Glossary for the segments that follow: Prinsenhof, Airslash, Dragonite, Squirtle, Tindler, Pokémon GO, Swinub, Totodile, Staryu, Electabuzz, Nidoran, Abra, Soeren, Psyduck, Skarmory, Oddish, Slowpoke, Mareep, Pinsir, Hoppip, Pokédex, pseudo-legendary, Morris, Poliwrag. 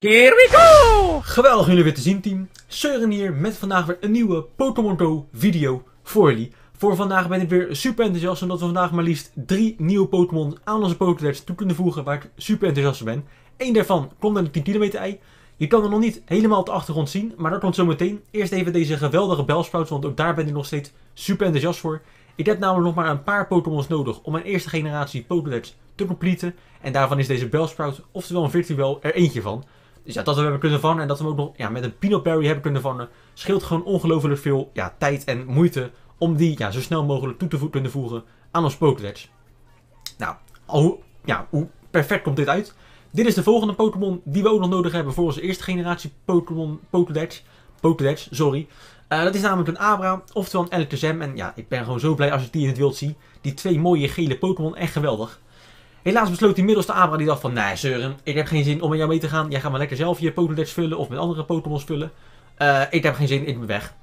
Here we go! Geweldig jullie weer te zien, team. Soeren hier met vandaag weer een nieuwe Pokémon GO video voor jullie. Voor vandaag ben ik weer super enthousiast, omdat we vandaag maar liefst 3 nieuwe Pokémon aan onze Pokédex toe kunnen voegen, waar ik super enthousiast voor ben. Eén daarvan komt naar de 10 kilometer ei. Je kan hem nog niet helemaal op de achtergrond zien, maar dat komt zo meteen. Eerst even deze geweldige Bellsprout, want ook daar ben ik nog steeds super enthousiast voor. Ik heb namelijk nog maar een paar Pokémons nodig om mijn eerste generatie Pokédex te completen. En daarvan is deze Bellsprout, oftewel een Victreebel, er eentje van. Dus ja, dat we hem hebben kunnen vangen en dat we hem ook nog met een Pinap Berry hebben kunnen vangen, scheelt gewoon ongelooflijk veel tijd en moeite om die zo snel mogelijk toe te kunnen voegen aan ons Pokédex. Nou, hoe perfect komt dit uit? Dit is de volgende Pokémon die we ook nog nodig hebben voor onze eerste generatie Pokémon Pokédex, sorry. Dat is namelijk een Abra, oftewel een Electabuzz. En ja, ik ben gewoon zo blij als ik die in het wild zie. Die twee mooie gele Pokémon, echt geweldig. Helaas besloot inmiddels de Abra, die dacht van, nee Soeren, ik heb geen zin om met jou mee te gaan. Jij gaat maar lekker zelf je Pokédex vullen of met andere Pokémon vullen. Ik heb geen zin, ik ben weg.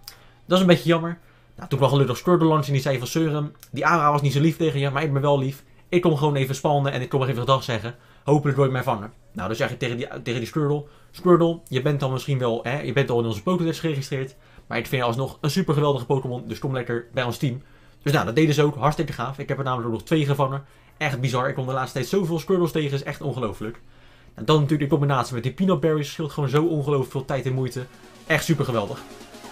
Dat is een beetje jammer. Nou, toen kwam gelukkig Skurdel langs en die zei van, Soeren, die Abra was niet zo lief tegen je, maar ik ben wel lief. Ik kom gewoon even spannen en ik kom even gedag zeggen. Hopelijk word ik mij vangen. Nou, dus zeg je tegen die Squirtle. Squirtle, je bent dan misschien wel, hè, je bent al in onze Pokédex geregistreerd. Maar ik vind je alsnog een super geweldige Pokémon, dus kom lekker bij ons team. Dus nou, dat deden ze ook. Hartstikke gaaf. Ik heb er namelijk ook nog 2 gevangen. Echt bizar. Ik kom de laatste tijd zoveel Squirtles tegen. Is echt ongelooflijk. En dan natuurlijk in combinatie met die Pinot Berries scheelt gewoon zo ongelooflijk veel tijd en moeite. Echt super geweldig.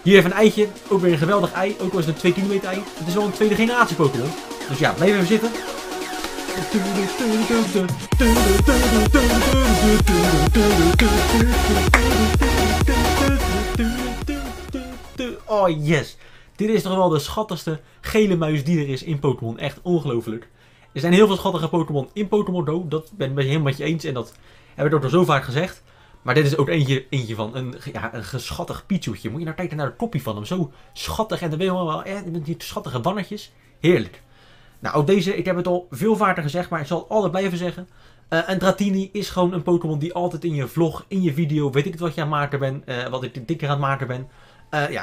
Hier even een eitje. Ook weer een geweldig ei. Ook al is het een 2 kilometer ei. Het is wel een tweede generatie Pokémon. Dus ja, blijf even zitten. Oh yes, dit is toch wel de schattigste gele muis die er is in Pokémon, echt ongelooflijk. Er zijn heel veel schattige Pokémon in Pokémon GO, dat ben ik helemaal met je eens en dat heb ik ook al zo vaak gezegd. Maar dit is ook eentje van, een geschattig Pichu'tje. Moet je nou kijken naar de kopie van hem, zo schattig en dan ben je wel met die schattige wannertjes, heerlijk. Nou, ook deze, ik heb het al veel vaker gezegd, maar ik zal het altijd blijven zeggen. Een Dratini is gewoon een Pokémon die altijd in je vlog, in je video, weet ik het wat je aan het maken bent, wat ik dikker aan het maken ben.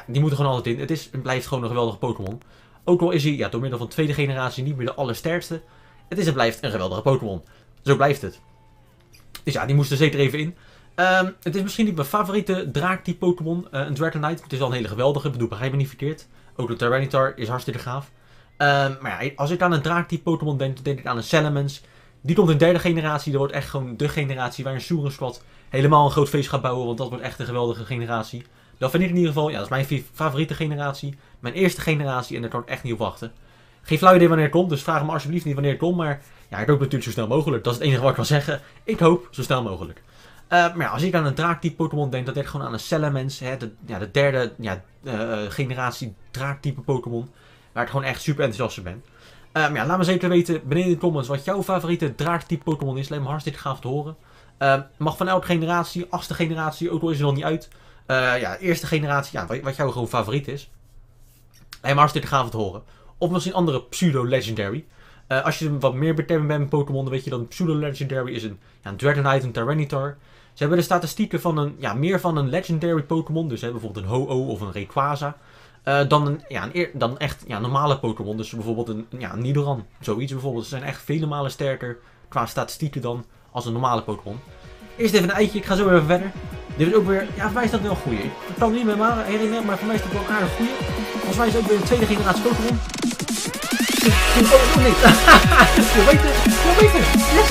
Die moet er gewoon altijd in. Het blijft gewoon een geweldige Pokémon. Ook al is hij door middel van tweede generatie niet meer de allersterkste. Het blijft een geweldige Pokémon. Zo blijft het. Dus ja, die moest er zeker even in. Het is misschien niet mijn favoriete draak die Pokémon, een Dragonite. Het is wel een hele geweldige, ik bedoel, begrijp me niet verkeerd. Ook de Tyranitar is hartstikke gaaf. Maar ja, als ik aan een draaktype Pokémon denk, denk ik aan een Salamence. Die komt in derde generatie, dat wordt echt gewoon de generatie waar een Soeren Squad helemaal een groot feest gaat bouwen, want dat wordt echt een geweldige generatie. Dat vind ik in ieder geval, ja, dat is mijn favoriete generatie, mijn eerste generatie en daar kan ik echt niet op wachten. Geen flauw idee wanneer het komt, dus vraag me alsjeblieft niet wanneer het komt, maar ja, ik hoop natuurlijk zo snel mogelijk. Dat is het enige wat ik kan zeggen, ik hoop zo snel mogelijk. Maar ja, als ik aan een draaktype Pokémon denk, dan denk ik gewoon aan een Salamence, hè, de derde generatie draaktype Pokémon. Waar ik gewoon echt super enthousiast voor ben. Ja, laat me zeker weten beneden in de comments wat jouw favoriete draaktype Pokémon is. Lijkt me hartstikke gaaf te horen. Mag van elke generatie, 8e generatie, ook al is er nog niet uit. Eerste generatie, wat jouw gewoon favoriet is. Lijkt me hartstikke gaaf te horen. Of misschien andere pseudo-legendary. Als je wat meer bekend bent met Pokémon, dan weet je dat een pseudo-legendary is een Dragonite, een Tyranitar. Ze hebben de statistieken van meer van een legendary Pokémon. Dus bijvoorbeeld een Ho-Oh of een Rayquaza. Dan normale Pokémon, dus bijvoorbeeld een Nidoran, zoiets bijvoorbeeld. Ze zijn echt vele malen sterker qua statistieken dan als een normale Pokémon. Eerst even een eitje, ik ga zo even verder. Dit is ook weer, voor mij is dat wel een goeie. Ik kan niet meer herinneren, maar voor mij is dat wel een aardig goeie. Volgens mij is het ook weer een tweede generatie Pokémon. Oh nee, veel beter, yes.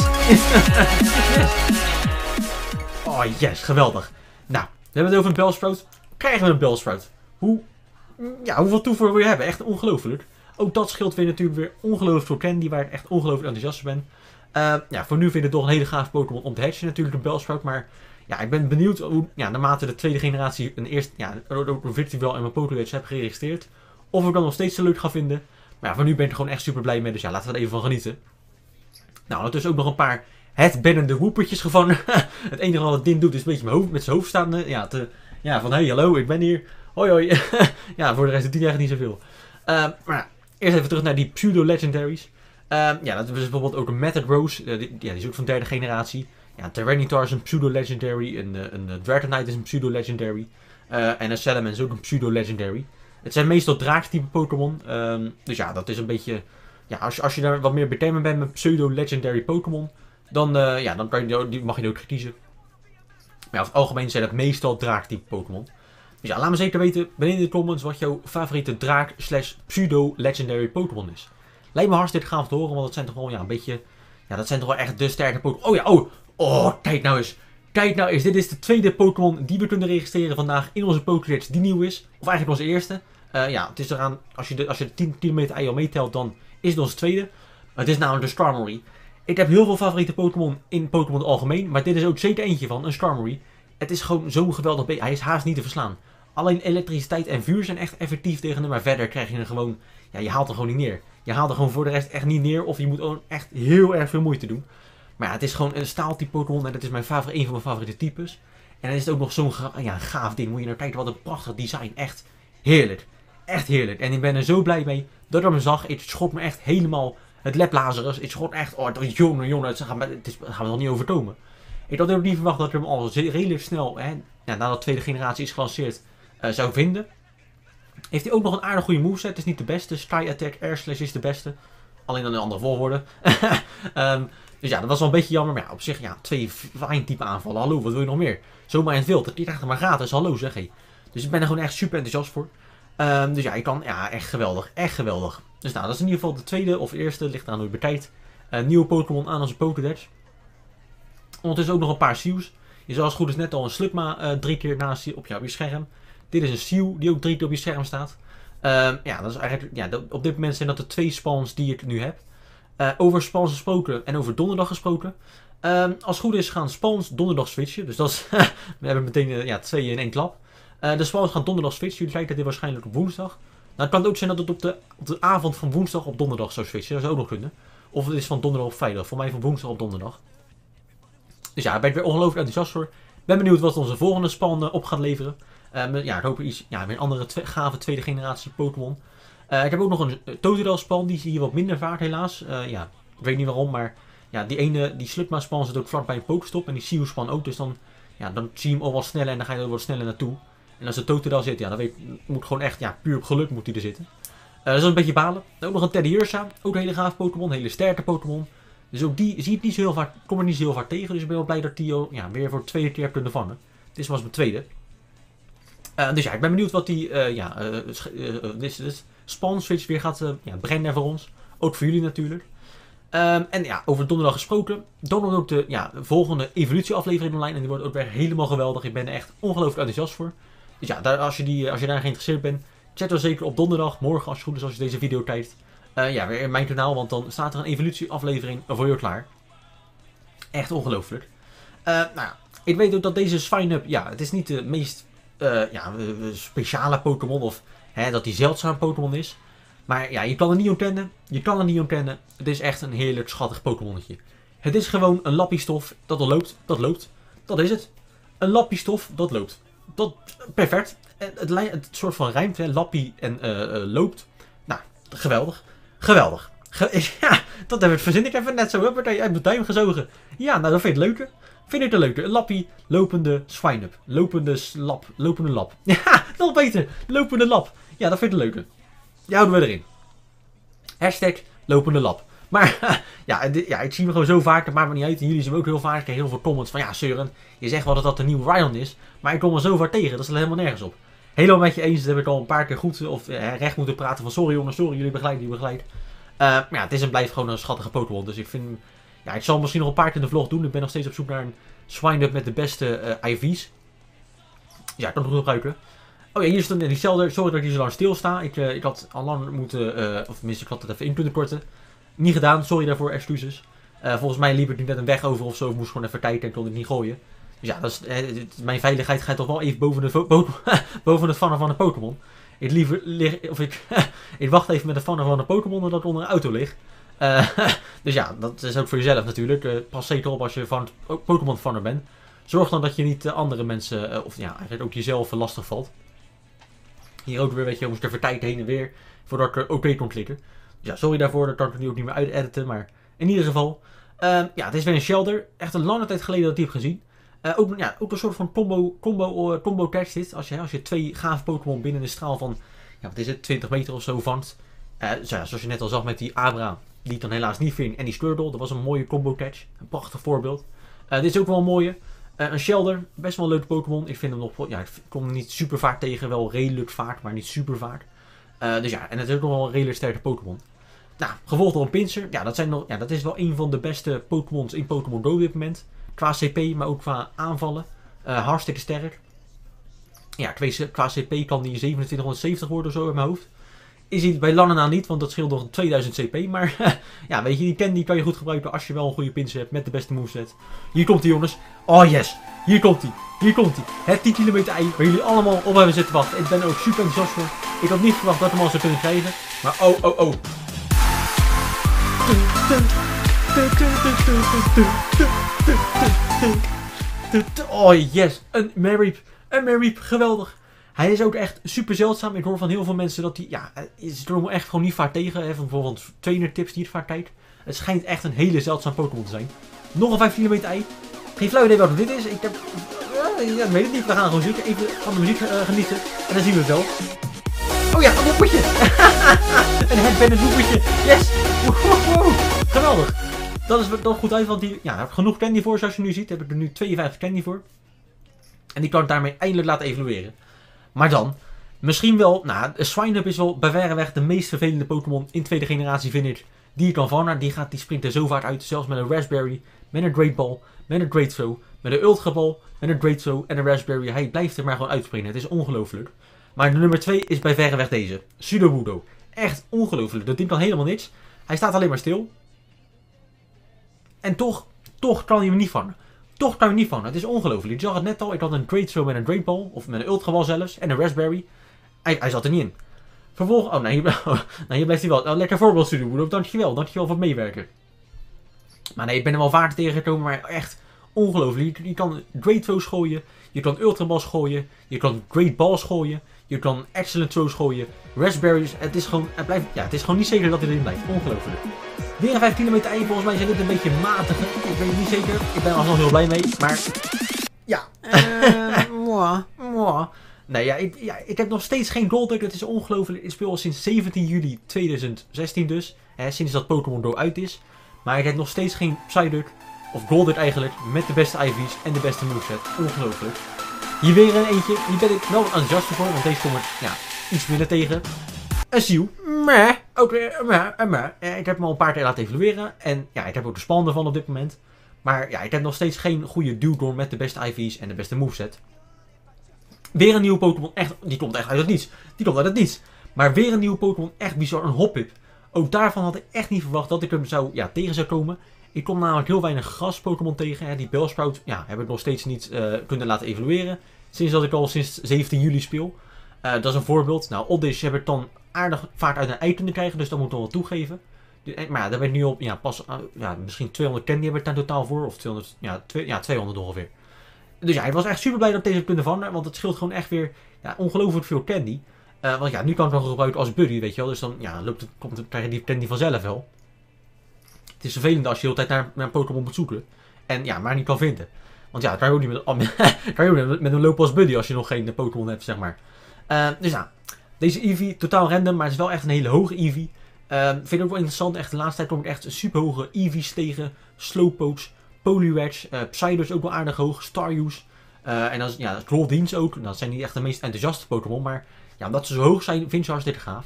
Oh yes, geweldig. Nou, we hebben het over een Bellsprout. Krijgen we een Bellsprout? Hoeveel toevoer wil je hebben? Echt ongelooflijk. Ook dat scheelt weer natuurlijk weer ongelooflijk voor candy, waar ik echt ongelooflijk enthousiast voor ben. Voor nu vind ik het toch een hele gaaf Pokémon om te hatchen, natuurlijk een Bellsprout. Maar ja, ik ben benieuwd hoe, naarmate de tweede generatie een Victreebel en mijn Pokédex heb geregistreerd, of ik dat nog steeds zo leuk ga vinden. Maar ja, voor nu ben ik er gewoon echt super blij mee, dus ja, laten we er even van genieten. Nou, ondertussen ook nog een paar headbannende woepertjes gevangen. Het enige wat het ding doet is een beetje met zijn hoofd staan. Van hey, hallo, ik ben hier. Hoi. Ja, voor de rest doet hij eigenlijk niet zoveel. Maar eerst even terug naar die pseudo-legendaries. Dat is bijvoorbeeld ook een Method Rose. Die is ook van derde generatie. Ja, Tyranitar is een pseudo-legendary. Een Dragonite is een pseudo-legendary. En een Salamence is ook een pseudo-legendary. Het zijn meestal draaktype Pokémon. Dus ja, dat is een beetje... Ja, als je daar wat meer bekend mee bent met pseudo-legendary Pokémon... Dan mag je die ook kiezen. Maar ja, over het algemeen zijn dat meestal draaktype Pokémon. Dus ja, laat me zeker weten beneden in de comments wat jouw favoriete draak slash pseudo-legendary Pokémon is. Lijkt me hartstikke gaaf te horen, want dat zijn toch gewoon, ja, een beetje... Ja, dat zijn toch wel echt de sterke Pokémon. Oh ja, oh, kijk nou eens. Kijk nou eens, dit is de tweede Pokémon die we kunnen registreren vandaag in onze Pokédex die nieuw is. Of eigenlijk onze eerste. Ja, het is eraan, als je de 10 kilometer IO meetelt, dan is het onze tweede. Het is namelijk de Skarmory. Ik heb heel veel favoriete Pokémon in Pokémon algemeen, maar dit is ook zeker eentje van, een Skarmory. Het is gewoon zo'n geweldig beest. Hij is haast niet te verslaan. Alleen elektriciteit en vuur zijn echt effectief tegen hem, maar verder krijg je hem gewoon... Ja, je haalt hem gewoon niet neer. Je haalt hem gewoon voor de rest echt niet neer, of je moet ook echt heel erg veel moeite doen. Maar ja, het is gewoon een staaltype Pokémon en dat is een van mijn favoriete types. En dan is het ook nog zo'n gaaf ding. Moet je nou kijken, wat een prachtig design. Echt heerlijk. Echt heerlijk. En ik ben er zo blij mee dat ik hem zag. Het schot me echt helemaal... Het leplazerus, het schot echt... Oh, jongen, het gaan we nog niet overkomen. Ik had ook niet verwacht dat ik hem al redelijk snel, hè, ja, nadat de tweede generatie is gelanceerd, zou vinden. Heeft hij ook nog een aardig goede moveset. Het is niet de beste. Sky Attack, Airslash is de beste. Alleen dan in andere volgorde. Dus ja, dat was wel een beetje jammer. Maar ja, op zich, ja, 2 fijn type aanvallen. Hallo, wat wil je nog meer? Zomaar in het wild. Je krijgt hem maar gratis. Hallo, zeg hé. Dus ik ben er gewoon echt super enthousiast voor. Dus ja, ik kan... Ja, echt geweldig. Echt geweldig. Dus nou, dat is in ieder geval de tweede of eerste. Ligt aan hoe je bekijkt. Nieuwe Pokémon aan onze Pokédex. Ondertussen ook nog een paar Sioux's. Je zag als goed is net al een Slugma 3 keer naast op je scherm. Dit is een Siouxdie ook 3 keer op je scherm staat. Ja, dat is eigenlijk, ja, op dit moment zijn dat de 2 spawns die ik nu heb. Over spawns gesproken en over donderdag gesproken. Als het goed is gaan spawns donderdag switchen. Dus dat is, we hebben meteen 2 in één klap. De spawns gaan donderdag switchen. Jullie kijken dit waarschijnlijk op woensdag. Nou, het kan ook zijn dat het op de avond van woensdag op donderdag zou switchen. Dat zou ook nog kunnen. Of het is van donderdag op vrijdag. Voor mij van woensdag op donderdag. Dus ja, daar ben ik weer ongelooflijk enthousiast voor. Ben benieuwd wat onze volgende spawn op gaat leveren. Ja, ik hoop iets, ja, weer een andere gave tweede generatie Pokémon. Ik heb ook nog een Totodile spawn. Die zie je wat minder vaak helaas. Ja, ik weet niet waarom, maar ja, die ene, die Slugma spawn zit ook vlakbij een Pokestop. En die Sioux's spawn ook. Dus dan, ja, dan zie je hem al wat sneller en dan ga je er wat sneller naartoe. En als de Totodile zit, ja, dan moet gewoon echt, ja, puur op geluk moet hij er zitten. Dus dat is een beetje balen. Dan ook nog een Teddiursa. Ook een hele gaaf Pokémon. Een hele sterke Pokémon. Dus ook die zie ik niet zo heel vaak, kom er niet zo heel vaak tegen. Dus ik ben wel blij dat die weer voor de tweede keer heb kunnen vangen. Dit was mijn tweede. Dus ja, ik ben benieuwd wat die spawn switch weer gaat brengen voor ons. Ook voor jullie natuurlijk. En ja, over donderdag gesproken. Donderdag ook de volgende evolutieaflevering online. En die wordt ook weer helemaal geweldig. Ik ben er echt ongelooflijk enthousiast voor. Dus ja, als je daar geïnteresseerd bent, chat dan zeker op donderdag, morgen als het goed is als je deze video kijkt. Ja, weer in mijn kanaal, want dan staat er een evolutieaflevering voor jou klaar. Echt ongelooflijk. Nou ja, ik weet ook dat deze Swinub, ja, het is niet de meest speciale Pokémon of dat die zeldzaam Pokémon is. Maar ja, je kan er niet ontkennen. Het is echt een heerlijk schattig Pokémonnetje. Het is gewoon een lappie stof dat al loopt. Dat loopt. Dat is het. Een lappie stof dat loopt. Dat, perfect. Het soort van rijmt, hè. Lappie en loopt. Nou, geweldig. Geweldig. Ja, dat verzin ik even net zo. Huppatee, uit mijn duim gezogen. Ja, nou dat vind ik leuker. Vind ik het leuker. Een lappie, lopende Swinub. Lopende lap. Ja, nog beter. Lopende lap. Ja, dat vind ik leuker. Die houden we erin. Hashtag lopende lap. Maar ja, ik zie hem gewoon zo vaak, het maakt me niet uit. En jullie zien hem ook heel vaak. Ik krijg heel veel comments van, ja Soeren, je zegt wel dat dat de nieuwe Rhydon is. Maar ik kom er zo vaak tegen, dat is er helemaal nergens op. Helemaal met je eens, dat heb ik al een paar keer goed of recht moeten praten van sorry jongens, sorry, jullie begeleid. Maar ja, het is en blijft gewoon een schattige Pokémon. Dus ik vind, ja, ik zal misschien nog een paar keer in de vlog doen. Ik ben nog steeds op zoek naar een Swinub met de beste IV's. Ja, ik kan het goed gebruiken. Oh ja, hier stond die zelder. Sorry dat ik hier zo lang stilsta. Ik had al lang moeten, of tenminste, ik had het even in kunnen korten. Niet gedaan, sorry daarvoor, excuses. Volgens mij liep ik nu net een weg over ofzo. Ik moest gewoon even kijken en kon het niet gooien. Dus ja, dat is, mijn veiligheid gaat toch wel even boven de, boven de vangen van een Pokémon. Ik wacht even met de vangen van een Pokémon dan dat ik onder een auto lig. Dus ja, dat is ook voor jezelf natuurlijk. Pas zeker op als je Pokémon vanner bent. Zorg dan dat je niet andere mensen, of ja, eigenlijk ook jezelf lastig valt. Hier ook weer, weet je, moest er tijd heen en weer voordat ik er oké kon klikken. Ja, sorry daarvoor, dat kan ik nu ook niet meer uit-editen, maar in ieder geval. Ja, het is weer een Shelder. Echt een lange tijd geleden dat ik die heb gezien. Ook een soort van combo catch dit. Als je 2 gave Pokémon binnen de straal van, ja, wat is het, 20 meter of zo vangt. Zoals je net al zag met die Abra, die ik dan helaas niet ving. En die Skurdel, dat was een mooie combo catch. Een prachtig voorbeeld. Dit is ook wel een mooie. Een Shellder, best wel een leuke Pokémon. Ik vind hem nog, ja, ik kom hem niet super vaak tegen, wel redelijk vaak, maar niet super vaak. Dus ja, en het is ook nog wel een redelijk sterke Pokémon. Nou, gevolgd door een Pinsir. Ja, dat is wel een van de beste Pokémons in Pokémon Go op dit moment. Qua CP, maar ook qua aanvallen. Hartstikke sterk. Ja, qua CP kan die 2770 worden of zo in mijn hoofd. Is hij bij lange na niet, want dat scheelt nog 2000 CP. Maar ja, weet je, die candy kan je goed gebruiken als je wel een goede pins hebt met de beste moveset. Hier komt hij, jongens. Oh yes, hier komt hij. Hier komt hij. Het 10 kilometer ei waar jullie allemaal op hebben zitten wachten. Ik ben er ook super enthousiast voor. Ik had niet verwacht dat ik hem al zou kunnen krijgen. Maar oh, oh, oh. Oh yes, een Mareep. Een Mareep, geweldig. Hij is ook echt super zeldzaam. Ik hoor van heel veel mensen dat hij... Ja, ze doen hem echt gewoon niet vaak tegen. Hè, van bijvoorbeeld trainertips die ik vaak kijk. Het schijnt echt een hele zeldzaam Pokémon te zijn. Nog een 5 kilometer ei. Geen flauw idee wat dit is. Ik heb... Ja, ik weet het niet. We gaan gewoon zeker even van de muziek genieten. En dan zien we het wel. Oh ja, een roepertje. Een headband roepertje. Yes. Wow. Geweldig. Dat is wel goed uit, want die... Ja, daar heb ik genoeg candy voor zoals je nu ziet. Daar heb ik er nu 52 candy voor. En die kan ik daarmee eindelijk laten evolueren. Maar dan, misschien wel, nou, Swinub is wel bij verreweg de meest vervelende Pokémon in tweede generatie, vind ik. Die je kan vangen, die springt er zo vaak uit. Zelfs met een Raspberry, met een Great Ball, met een Great Throw, met een Ultra Ball, met een Great Throw en een Raspberry. Hij blijft er maar gewoon uitspringen, het is ongelooflijk. Maar de nummer 2 is bij verreweg deze, Sudowoodo. Echt ongelooflijk, dat ding kan helemaal niks. Hij staat alleen maar stil. En toch kan hij hem niet vangen. Toch kan je niet van. Het is ongelooflijk. Je zag het net al. Ik had een Great Throw met een Great Ball. Of met een Ultra Ball zelfs. En een Raspberry. Hij zat er niet in. Vervolgens... Oh, nee. Hier blijft hij wel. Oh, lekker voorbeeld, Sudowoodo. Dankjewel. Dankjewel voor het meewerken. Maar nee, ik ben er wel vaak tegengekomen. Maar echt ongelooflijk. Je kan Great Throws gooien. Je kan Ultra Balls gooien. Je kan Great Balls gooien. Je kan Excellent Throws gooien. Raspberries. Het is gewoon... Het blijft... Ja, het is gewoon niet zeker dat hij erin blijft. Ongelooflijk. Weer een 5 kilometer ei, volgens mij zijn dit een beetje matige. Ik weet het niet zeker. Ik ben er alsnog heel blij mee, maar... Ja. Nee, ik heb nog steeds geen Golduck. Het is ongelooflijk. Ik speel al sinds 17 juli 2016 dus. Hè, sinds dat Pokémon GO uit is. Maar ik heb nog steeds geen Psyduck. Of Golduck eigenlijk. Met de beste IV's en de beste moveset. Ongelooflijk. Hier weer een eentje. Hier ben ik wel enthousiast voor. Want deze kom ik iets minder tegen. Een Ziel. Maar... Ik heb hem al een paar keer laten evolueren. En ja, ik heb ook de span ervan op dit moment. Maar ja, ik heb nog steeds geen goede duwdorm met de beste IV's en de beste moveset. Weer een nieuwe Pokémon. Echt, die komt echt uit het niets. Maar weer een nieuwe Pokémon. Echt bizar. Een Hoppip. Ook daarvan had ik echt niet verwacht dat ik hem tegen zou komen. Ik kom namelijk heel weinig gras Pokémon tegen. Hè. Die Bellsprout heb ik nog steeds niet kunnen laten evolueren. Sinds dat ik al sinds 17 juli speel. Dat is een voorbeeld. Nou, Oddish heb ik dan aardig vaak uit een ei kunnen krijgen, dus dat moet ik wel toegeven. Maar ja, daar ben ik nu op, misschien 200 candy heb ik daar totaal voor, of 200 ongeveer. Dus ja, ik was echt super blij dat ik deze heb kunnen vangen, want het scheelt gewoon echt weer ongelooflijk veel candy. Want ja, nu kan ik nog gebruiken als buddy, weet je wel, dus dan krijg je die candy vanzelf wel. Het is vervelend als je de hele tijd naar een Pokémon moet zoeken, en ja, maar niet kan vinden. Want ja, kan je ook niet met hem lopen als buddy als je nog geen Pokémon hebt, zeg maar. Dus ja. Deze Eevee, totaal random, maar het is wel echt een hele hoge Eevee. Vind ik ook wel interessant. Echt, de laatste tijd kom ik echt super hoge Eevees tegen. Slowpokes, Poliwrags, Psyduck ook wel aardig hoog, Staryus. En dan Groldeens ook. Nou, dat zijn niet echt de meest enthousiaste Pokémon, maar ja, omdat ze zo hoog zijn, vind ik ze hartstikke gaaf.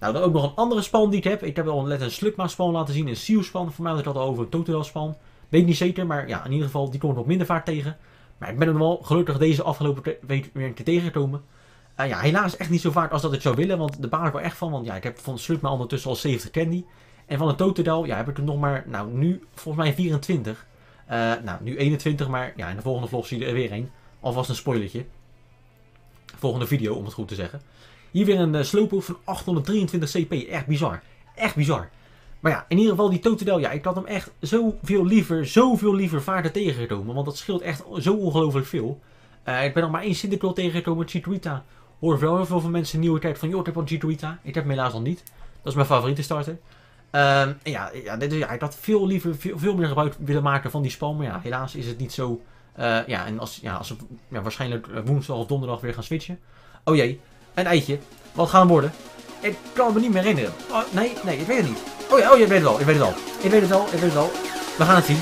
Nou, dan ook nog een andere span die ik heb. Ik heb al net een Slugma span laten zien, een Seal span. Voor mij had ik dat al over een Totodile span. Weet ik niet zeker, maar ja, in ieder geval, die kom ik nog minder vaak tegen. Maar ik ben hem wel gelukkig deze afgelopen week weer een keer tegengekomen. Ja, helaas echt niet zo vaak als dat ik zou willen, want daar baal ik wel echt van. Want ja, ik heb van Slugma ondertussen al 70 candy. En van een Totodile, heb ik er nog maar, nu volgens mij 24. Nu 21, maar ja, in de volgende vlog zie je er weer een. Alvast een spoilertje. Volgende video, om het goed te zeggen. Hier weer een Slowpoke van 823 CP, echt bizar. Echt bizar. Maar ja, in ieder geval die Totodile, ik had hem echt zoveel liever vaker tegengekomen. Want dat scheelt echt zo ongelooflijk veel. Ik ben nog maar één Cyndaquil tegengekomen, Chikorita. Hoor wel heel veel van mensen nieuwe tijd van, joh, ik heb al Chikorita. Ik heb hem helaas nog niet. Dat is mijn favoriete starter. Ik had veel liever, veel meer gebruik willen maken van die spam. Maar ja, helaas is het niet zo. En als we waarschijnlijk woensdag of donderdag weer gaan switchen. Oh jee, een eitje. Wat gaan we worden? Ik kan me niet meer herinneren. Oh, nee, ik weet het niet. Oh ja, ik weet het al, ik weet het al. We gaan het zien.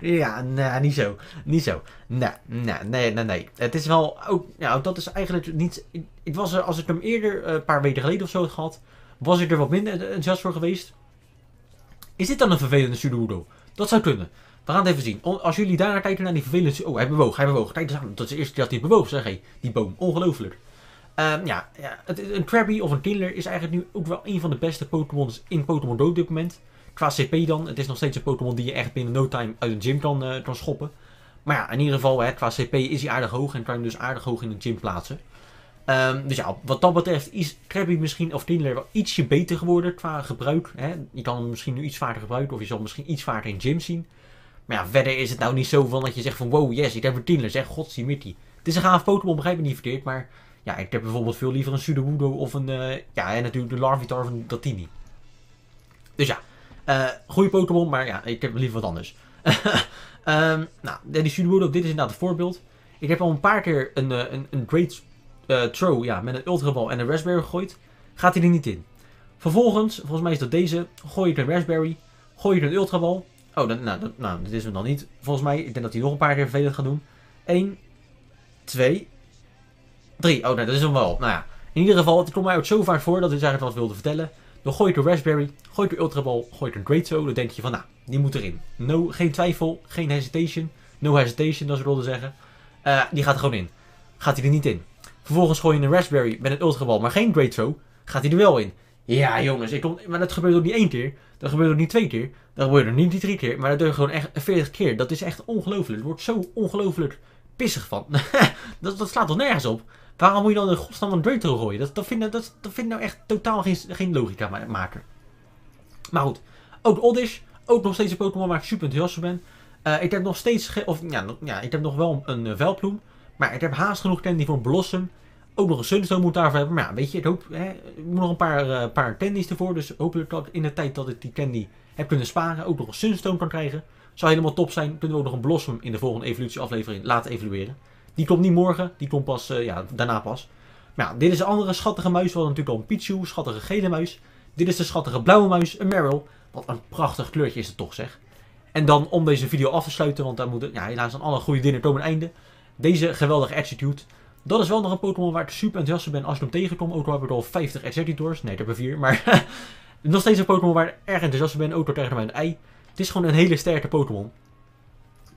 Ja, nou, niet zo. Niet zo. Nee. Het is wel ook... Nou, dat is eigenlijk niet... Ik was er, als ik hem eerder, een paar weken geleden of zo had gehad, was ik er wat minder enthousiast voor geweest. Is dit dan een vervelende Sudowoodo? Dat zou kunnen. We gaan het even zien. Als jullie daarnaar kijken naar die vervelende... Oh, hij bewoog. Kijk eens aan. Dat is de eerste keer dat hij bewoog, zeg hé. Die boom. Ongelooflijk. Een Krabby of een Tindler is eigenlijk nu ook wel een van de beste Pokémon's in Pokémon GO op dit moment. Qua CP dan. Het is nog steeds een Pokémon die je echt binnen no time uit een gym kan schoppen. Maar ja, in ieder geval, qua CP is hij aardig hoog en kan je hem dus aardig hoog in een gym plaatsen. Dus ja, wat dat betreft is Krabby misschien of Tindler wel ietsje beter geworden qua gebruik. Hè? Je kan hem misschien nu iets vaker gebruiken of je zal hem misschien iets vaker in gym zien. Maar ja, verder is het nou niet zo van dat je zegt van wow, yes, ik heb een Tindler. Zeg, godzie mitty. Het is een gaaf Pokémon, begrijp me niet verkeerd, maar... Ja, ik heb bijvoorbeeld veel liever een Sudowoodo of een... ja, en natuurlijk de Larvitar van Dratini. Dus ja, goede Pokémon, maar ja, ik heb liever wat anders. Die Sudowoodo, dit is inderdaad een voorbeeld. Ik heb al een paar keer een Great Throw met een Ultra Ball en een Raspberry gegooid. Gaat hij er niet in. Vervolgens, volgens mij is dat deze, gooi ik een Raspberry, gooi ik een Ultra Ball. Oh, dat is hem dan niet. Volgens mij, ik denk dat hij nog een paar keer vervelend gaat doen. 1, 2, 3. Oh nee, dat is hem wel. Nou ja, in ieder geval, het komt mij ook zo vaak voor, dat is eigenlijk wat ik wilde vertellen. Dan gooi ik een Raspberry, gooi ik een Ultra Ball, gooi ik een Great Throw. Dan denk je van, nou, die moet erin. No, geen twijfel, geen hesitation. No hesitation, als ik wilde zeggen. Die gaat er gewoon in. Gaat hij er niet in. Vervolgens gooi je een Raspberry met een Ultra Ball, maar geen Great Throw. Gaat hij er wel in. Ja, jongens, maar dat gebeurt ook niet 1 keer. Dat gebeurt ook niet 2 keer. Dat gebeurt ook niet 3 keer. Maar dat doe je gewoon echt 40 keer. Dat is echt ongelooflijk. Het wordt zo ongelooflijk pissig van. dat slaat toch nergens op. Waarom moet je dan in godsnaam een Great Throw gooien? Dat vind ik nou echt totaal geen logica maken. Maar goed, ook Oddish, ook nog steeds een Pokémon waar ik super enthousiast voor ben. Ik heb nog steeds, ik heb nog wel een Veilploem, maar ik heb haast genoeg candy voor een Blossom. Ook nog een Sunstone moet daarvoor hebben, maar ja, weet je, ik hoop, ik moet nog een paar candies ervoor. Dus hopelijk dat ik in de tijd dat ik die candy heb kunnen sparen, ook nog een Sunstone kan krijgen. Zou helemaal top zijn, kunnen we ook nog een Blossom in de volgende evolutieaflevering laten evolueren. Die komt niet morgen, die komt pas, daarna pas. Maar ja, dit is een andere schattige muis. We hadden natuurlijk al een Pichu, schattige gele muis. Dit is de schattige blauwe muis, een Meryl. Wat een prachtig kleurtje is het toch, zeg. En dan om deze video af te sluiten, want daar moeten helaas aan alle goede dingen komen een einde. Deze geweldige Execute. Dat is wel nog een Pokémon waar ik super enthousiast voor ben als ik hem tegenkom. Ook al heb ik al 50 Executors. Nee, ik heb er 4, maar nog steeds een Pokémon waar ik erg enthousiast voor ben. Ook al tegen mij een ei. Het is gewoon een hele sterke Pokémon.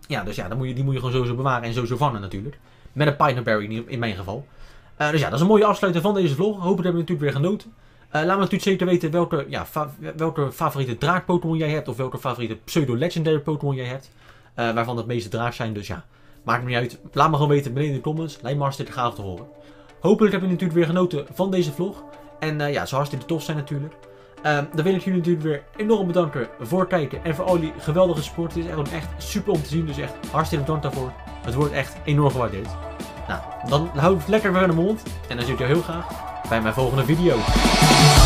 Ja, dus ja, die moet je gewoon sowieso bewaren en sowieso vangen natuurlijk. Met een Pinap Berry in mijn geval. Dus ja, dat is een mooie afsluiting van deze vlog. Hopelijk hebben we natuurlijk weer genoten. Laat me natuurlijk zeker weten welke favoriete draak Pokémon jij hebt. Of welke favoriete pseudo-legendary Pokémon jij hebt. Waarvan het meeste draak zijn. Dus ja, maakt me niet uit. Laat me gewoon weten beneden in de comments. Lijkt me hartstikke gaaf te horen. Hopelijk hebben we natuurlijk weer genoten van deze vlog. En ja, het zou hartstikke tof zijn natuurlijk. Dan wil ik jullie natuurlijk weer enorm bedanken voor het kijken en voor al die geweldige support. Het is echt super om te zien, dus echt hartstikke bedankt daarvoor. Het wordt echt enorm gewaardeerd. Nou, dan hou ik het lekker weer in de mond en dan zie ik jou heel graag bij mijn volgende video.